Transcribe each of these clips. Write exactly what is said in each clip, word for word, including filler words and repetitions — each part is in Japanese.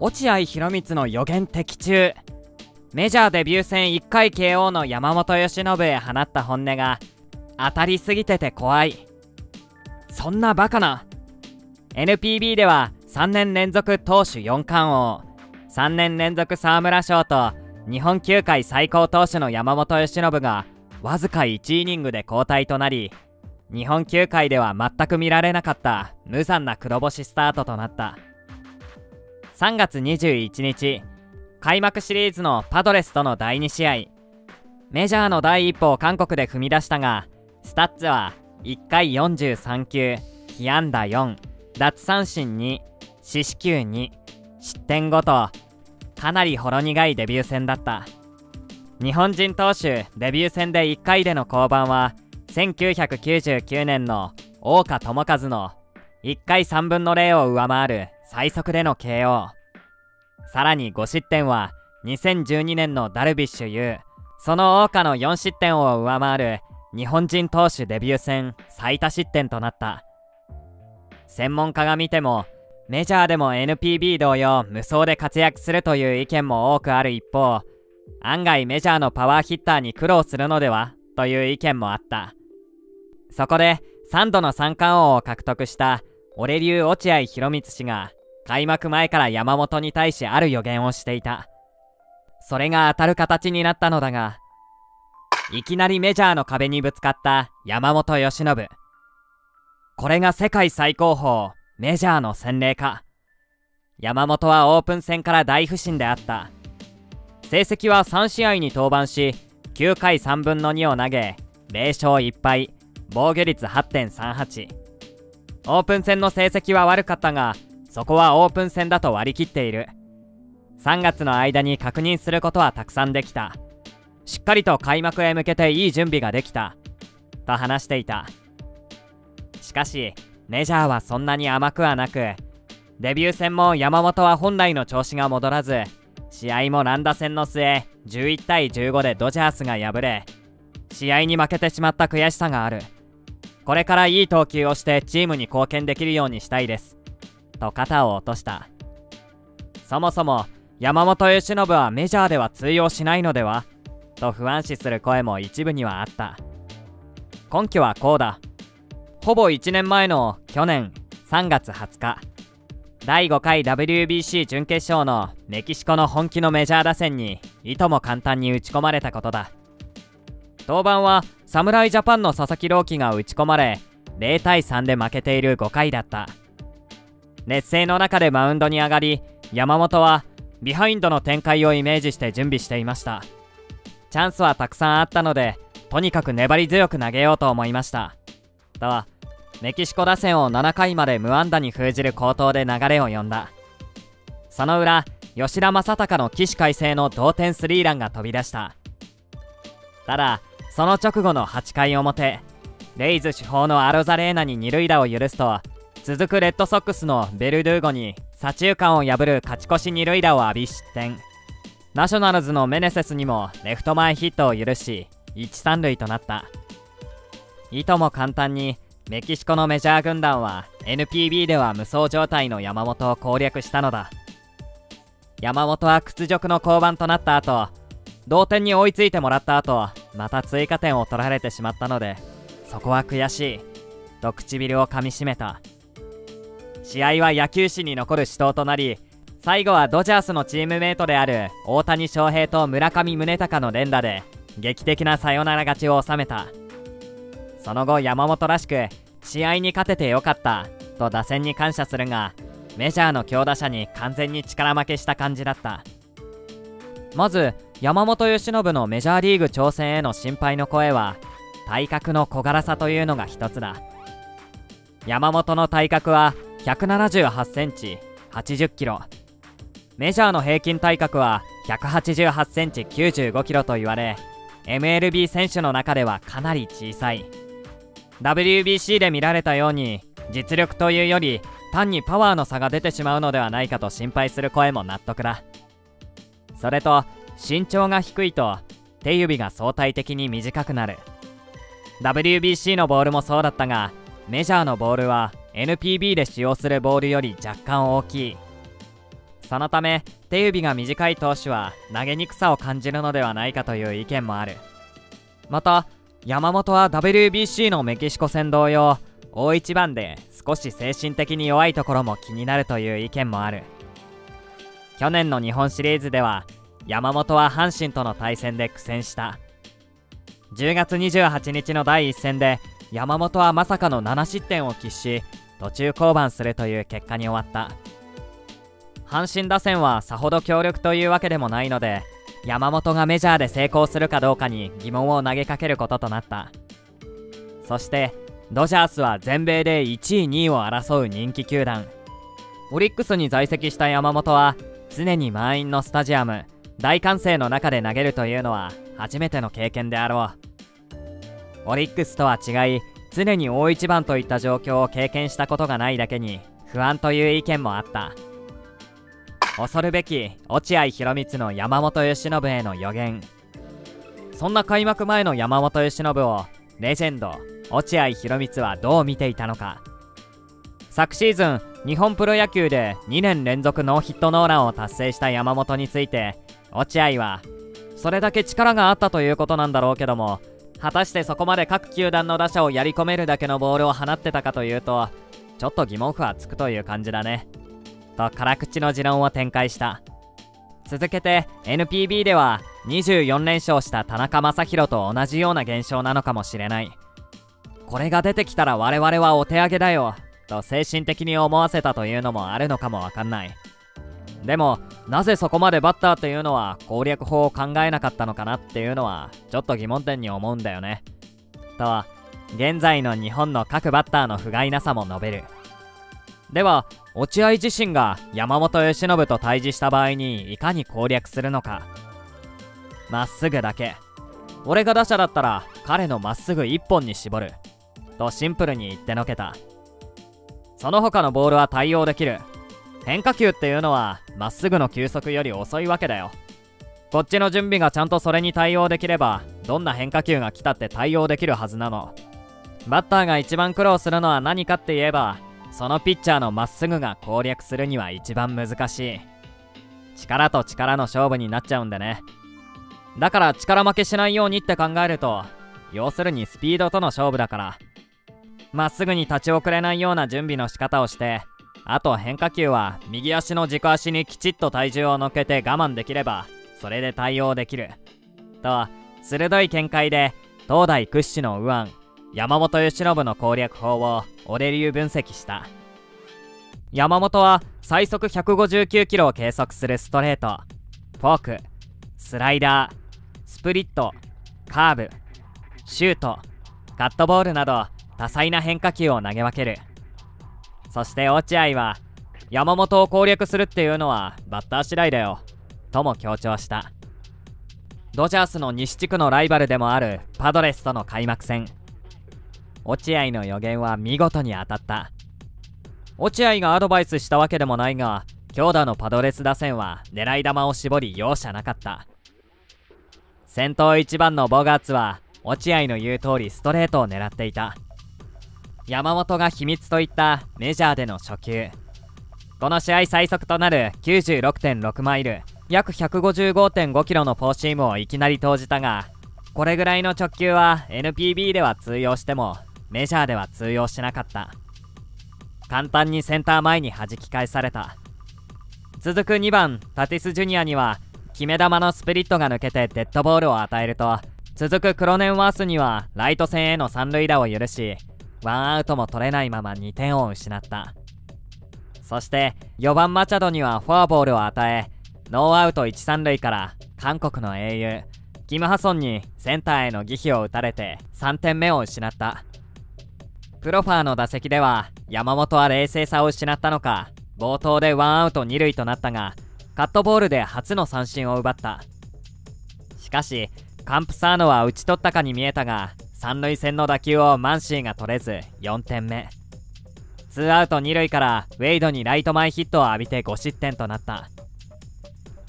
落合博満の予言的中。メジャーデビュー戦いっかい ケーオー の山本由伸へ放った本音が当たりすぎてて怖い。そんなバカな。 エヌピービー ではさんねん連続投手よん冠王、さんねん連続沢村賞と日本球界最高投手の山本由伸がわずかいちイニングで交代となり、日本球界では全く見られなかった無残な黒星スタートとなった。さんがつにじゅういちにち、開幕シリーズのパドレスとのだいに試合、メジャーの第一歩を韓国で踏み出したが、スタッツはいっかいよんじゅうさん球、被安打よん、奪三振に、四死球に、失点ごと、かなりほろ苦いデビュー戦だった。日本人投手デビュー戦でいっかいでの降板はせんきゅうひゃくきゅうじゅうきゅうねんの大岡智和のいっかいさんぶんのれいを上回る最速での ケーオー。 さらにご失点はにせんじゅうにねんのダルビッシュ有、その大岡のよん失点を上回る日本人投手デビュー戦最多失点となった。専門家が見てもメジャーでも エヌピービー 同様無双で活躍するという意見も多くある一方、案外メジャーのパワーヒッターに苦労するのではという意見もあった。そこでさんどの三冠王を獲得した俺流落合博満氏が開幕前から山本に対しある予言をしていた。それが当たる形になったのだが、いきなりメジャーの壁にぶつかった山本由伸。これが世界最高峰メジャーの洗礼か。山本はオープン戦から大不振であった。成績はさん試合に登板しきゅうかいさんぶんのにを投げぜろ勝いち敗、防御率 はちてんさんはち。 オープン戦の成績は悪かったが、そこはオープン戦だと割り切っている。さんがつの間に確認することはたくさんできた。しっかりと開幕へ向けていい準備ができたと話していた。しかしメジャーはそんなに甘くはなく、デビュー戦も山本は本来の調子が戻らず、試合も乱打戦の末じゅういち対じゅうごでドジャースが敗れ、試合に負けてしまった悔しさがある。これからいい投球をしてチームに貢献できるようにしたいですと肩を落とした。そもそも山本由伸はメジャーでは通用しないのではと不安視する声も一部にはあった。根拠はこうだ。ほぼいちねんまえの去年さんがつはつか、だいごかい ダブリュービーシー 準決勝のメキシコの本気のメジャー打線にいとも簡単に打ち込まれたことだ。登板は侍ジャパンの佐々木朗希が打ち込まれぜろ対さんで負けているごかいだった。劣勢の中でマウンドに上がり、山本はビハインドの展開をイメージして準備していました。チャンスはたくさんあったのでとにかく粘り強く投げようと思いましたと、メキシコ打線をななかいまで無安打に封じる好投で流れを呼んだ。その裏、吉田正尚の起死回生の同点スリーランが飛び出した。ただその直後のはっかい表、レイズ主砲のアロザレーナに二塁打を許すと、続くレッドソックスのベルドゥーゴに左中間を破る勝ち越し二塁打を浴び失点、ナショナルズのメネセスにもレフト前ヒットを許しいちさん塁となった。いとも簡単にメキシコのメジャー軍団は エヌピービー では無双状態の山本を攻略したのだ。山本は屈辱の降板となった後、同点に追いついてもらった後また追加点を取られてしまったので、そこは悔しいと唇をかみしめた。試合は野球史に残る死闘となり、最後はドジャースのチームメートである大谷翔平と村上宗隆の連打で劇的なサヨナラ勝ちを収めた。その後山本らしく試合に勝ててよかったと打線に感謝するが、メジャーの強打者に完全に力負けした感じだった。まず山本由伸のメジャーリーグ挑戦への心配の声は体格の小柄さというのが一つだ。山本の体格はひゃくななじゅうはちセンチ、はちじゅっキロ、メジャーの平均体格はひゃくはちじゅうはちセンチ、きゅうじゅうごキロと言われ、 エムエルビー 選手の中ではかなり小さい。ダブリュービーシー で見られたように実力というより単にパワーの差が出てしまうのではないかと心配する声も納得だ。それと身長が低いと手指が相対的に短くなる。 ダブリュービーシー のボールもそうだったが、メジャーのボールは エヌピービー で使用するボールより若干大きい。そのため手指が短い投手は投げにくさを感じるのではないかという意見もある。また山本は ダブリュービーシー のメキシコ戦同様大一番で少し精神的に弱いところも気になるという意見もある。去年の日本シリーズでは山本は阪神との対戦で苦戦した。じゅうがつにじゅうはちにちの第一戦で山本はまさかのななしってんを喫し途中降板するという結果に終わった。阪神打線はさほど強力というわけでもないので山本がメジャーで成功するかどうかに疑問を投げかけることとなった。そしてドジャースは全米でいちいにいを争う人気球団。オリックスに在籍した山本は常に満員のスタジアム大歓声の中で投げるというのは初めての経験であろう。オリックスとは違い常に大一番といった状況を経験したことがないだけに不安という意見もあった。恐るべき落合博満の山本由伸への予言。そんな開幕前の山本由伸をレジェンド落合博満はどう見ていたのか。昨シーズン日本プロ野球でにねんれんぞくノーヒットノーランを達成した山本について落合はそれだけ力があったということなんだろうけども果たしてそこまで各球団の打者をやり込めるだけのボールを放ってたかというとちょっと疑問符はつくという感じだねと辛口の持論を展開した。続けて エヌピービー ではにじゅうよんれんしょうした田中将大と同じような現象なのかもしれない。これが出てきたら我々はお手上げだよと精神的に思わせたというのもあるのかもわかんない。でもなぜそこまでバッターというのは攻略法を考えなかったのかなっていうのはちょっと疑問点に思うんだよねと現在の日本の各バッターの不甲斐なさも述べる。では落合自身が山本由伸と対峙した場合にいかに攻略するのか。まっすぐだけ俺が打者だったら彼のまっすぐいっぽんに絞るとシンプルに言ってのけた。その他のボールは対応できる。変化球っていうのはまっすぐの球速より遅いわけだよ。こっちの準備がちゃんとそれに対応できればどんな変化球が来たって対応できるはずなの。バッターが一番苦労するのは何かって言えばそのピッチャーのまっすぐが攻略するには一番難しい。力と力の勝負になっちゃうんでね。だから力負けしないようにって考えると要するにスピードとの勝負だからまっすぐに立ち遅れないような準備の仕方をしてあと変化球は右足の軸足にきちっと体重を乗っけて我慢できればそれで対応できると鋭い見解で東大屈指の右腕山本由伸の攻略法を俺流分析した。山本は最速ひゃくごじゅうきゅうキロを計測するストレートフォークスライダースプリットカーブシュートカットボールなど多彩な変化球を投げ分ける。そして落合は山本を攻略するっていうのはバッター次第だよとも強調した。ドジャースの西地区のライバルでもあるパドレスとの開幕戦落合の予言は見事に当たった。落合がアドバイスしたわけでもないが強打のパドレス打線は狙い球を絞り容赦なかった。先頭いちばんのボガーツは落合の言う通りストレートを狙っていた。山本が秘密といったメジャーでの初球この試合最速となる きゅうじゅうろくてんろくマイル約 ひゃくごじゅうごてんごキロのフォーシームをいきなり投じたがこれぐらいの直球は エヌピービー では通用してもメジャーでは通用しなかった。簡単にセンター前に弾き返された。続くにばんタティス・ジュニアには決め球のスプリットが抜けてデッドボールを与えると続くクロネンワースにはライト線への三塁打を許しワンアウトも取れないままにてんを失った。そしてよばんマチャドにはフォアボールを与えノーアウトいちさんるいから韓国の英雄キム・ハソンにセンターへの犠牲を打たれてさんてんめを失った。プロファーの打席では山本は冷静さを失ったのか冒頭でワンアウトにるいとなったがカットボールで初の三振を奪った。しかしカンプサーノは打ち取ったかに見えたが三塁線の打球をマンシーが取れずよんてんめ。ツーアウトにるいからウェイドにライト前ヒットを浴びてごしってんとなった。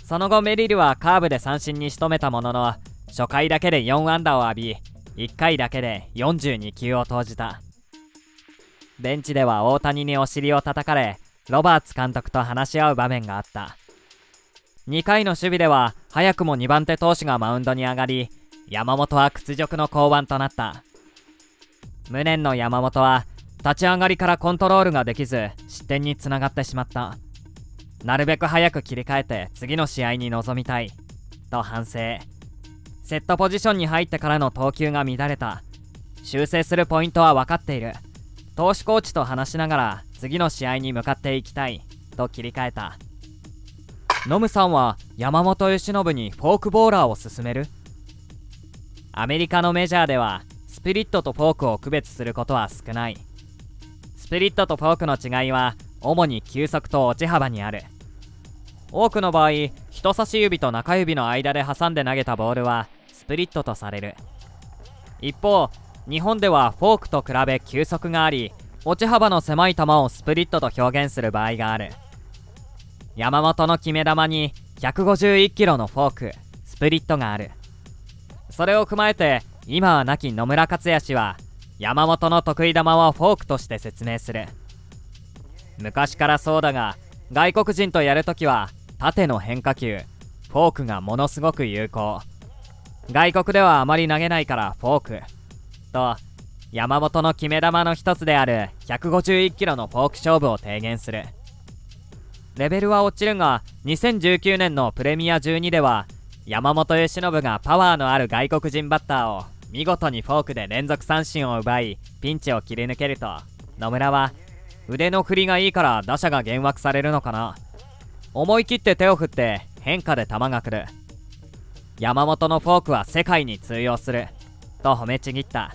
その後メリルはカーブで三振に仕留めたものの初回だけでよんあんだを浴びいっかいだけでよんじゅうにきゅうを投じた。ベンチでは大谷にお尻を叩かれロバーツ監督と話し合う場面があった。にかいの守備では早くもにばん手投手がマウンドに上がり、山本は屈辱の降板となった。無念の山本は立ち上がりからコントロールができず失点につながってしまった。なるべく早く切り替えて次の試合に臨みたいと反省。セットポジションに入ってからの投球が乱れた。修正するポイントは分かっている。投手コーチと話しながら次の試合に向かっていきたいと切り替えた。ノムさんは山本由伸にフォークボーラーを勧める。アメリカのメジャーではスプリットとフォークを区別することは少ない。スプリットとフォークの違いは主に球速と落ち幅にある。多くの場合、人差し指と中指の間で挟んで投げたボールはスプリットとされる。一方、日本ではフォークと比べ球速があり、落ち幅の狭い球をスプリットと表現する場合がある。山本の決め球にひゃくごじゅういちキロのフォーク、スプリットがある。それを踏まえて、今は亡き野村克也氏は山本の得意球をフォークとして説明する。昔からそうだが、外国人とやるときは縦の変化球、フォークがものすごく有効。外国ではあまり投げないからフォーク。と、山本の決め球の一つであるひゃくごじゅういちキロのフォーク勝負を提言する。レベルは落ちるが、にせんじゅうきゅうねんのプレミアじゅうにでは山本由伸がパワーのある外国人バッターを見事にフォークで連続三振を奪い、ピンチを切り抜けると、野村は腕の振りがいいから打者が幻惑されるのかな、思い切って手を振って変化で球が来る、山本のフォークは世界に通用すると褒めちぎった。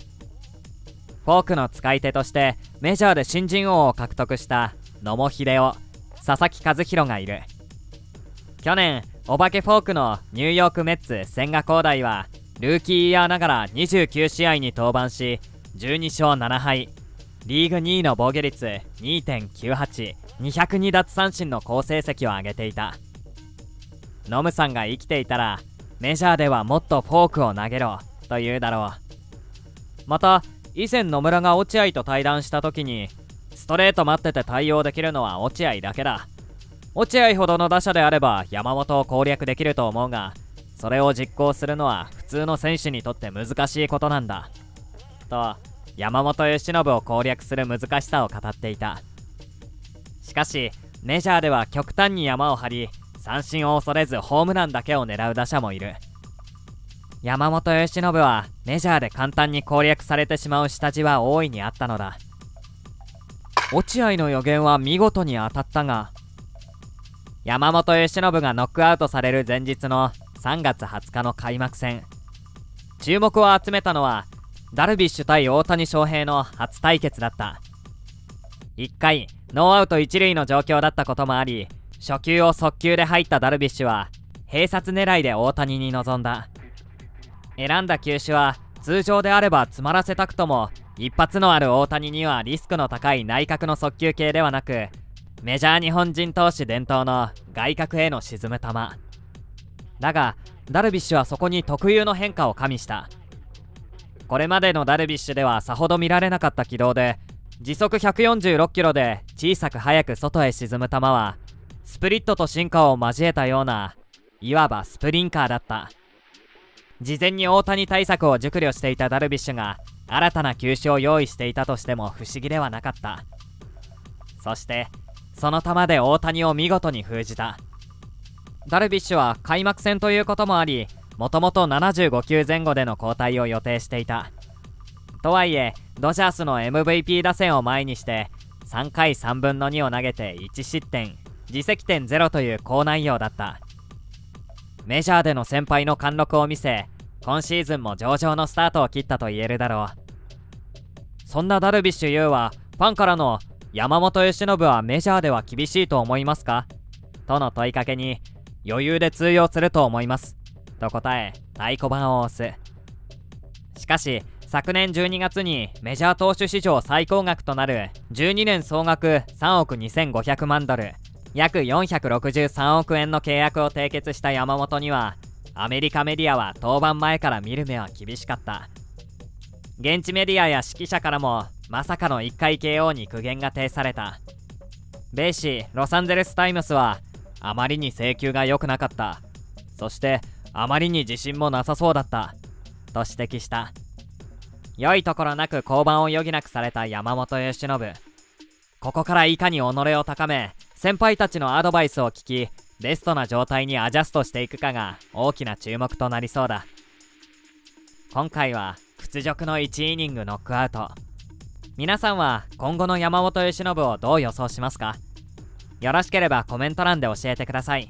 フォークの使い手としてメジャーで新人王を獲得した野茂英雄、佐々木一弘がいる。去年お化けフォークのニューヨークメッツ千賀滉大はルーキーイヤーながらにじゅうきゅうしあいに登板しじゅうにしょうななはい、リーグにいの防御率 にてんきゅうはち、にひゃくにだつさんしんの好成績を挙げていた。ノムさんが生きていたらメジャーではもっとフォークを投げろと言うだろう。また以前野村が落合と対談した時に、ストレート待ってて対応できるのは落合だけだ。落合ほどの打者であれば山本を攻略できると思うが、それを実行するのは普通の選手にとって難しいことなんだと、山本由伸を攻略する難しさを語っていた。しかしメジャーでは極端に山を張り、三振を恐れずホームランだけを狙う打者もいる。山本由伸はメジャーで簡単に攻略されてしまう下地は大いにあったのだ。落合の予言は見事に当たったが、山本由伸がノックアウトされる前日のさんがつはつかの開幕戦、注目を集めたのはダルビッシュ対大谷翔平の初対決だった。いっかいノーアウトいち塁の状況だったこともあり、初球を速球で入ったダルビッシュは併殺狙いで大谷に臨んだ。選んだ球種は通常であれば詰まらせたくとも、一発のある大谷にはリスクの高い内角の速球系ではなく、メジャー日本人投手伝統の外角への沈む球だが、ダルビッシュはそこに特有の変化を加味した。これまでのダルビッシュではさほど見られなかった軌道で、時速ひゃくよんじゅうろくキロで小さく速く外へ沈む球はスプリットと進化を交えたような、いわばスプリンカーだった。事前に大谷対策を熟慮していたダルビッシュが新たな球種を用意していたとしても不思議ではなかった。そしてその球で大谷を見事に封じた。ダルビッシュは開幕戦ということもあり、もともとななじゅうごきゅうぜん後での交代を予定していた。とはいえドジャースの エムブイピー 打線を前にしてさんかいさんぶんのにを投げていちしってん、自責点ゼロという好内容だった。メジャーでの先輩の貫禄を見せ、今シーズンも上々のスタートを切ったと言えるだろう。そんなダルビッシュ有はファンからの「山本由伸はメジャーでは厳しいと思いますか?」との問いかけに「余裕で通用すると思います」と答え太鼓判を押す。しかし昨年じゅうにがつにメジャー投手史上最高額となるじゅうにねん総額さんおくにせんごひゃくまんドル、約よんひゃくろくじゅうさんおくえんの契約を締結した山本には、アメリカメディアは登板前から見る目は厳しかった。現地メディアや指揮者からもまさかのいっかい ケーオー に苦言が呈された。米紙ロサンゼルスタイムスはあまりに請求が良くなかった、そしてあまりに自信もなさそうだったと指摘した。良いところなく降板を余儀なくされた山本由伸、ここからいかに己を高め先輩たちのアドバイスを聞きベストな状態にアジャストしていくかが大きな注目となりそうだ。今回は屈辱のいちイニングノックアウト、皆さんは今後の山本由伸をどう予想しますか？よろしければコメント欄で教えてください。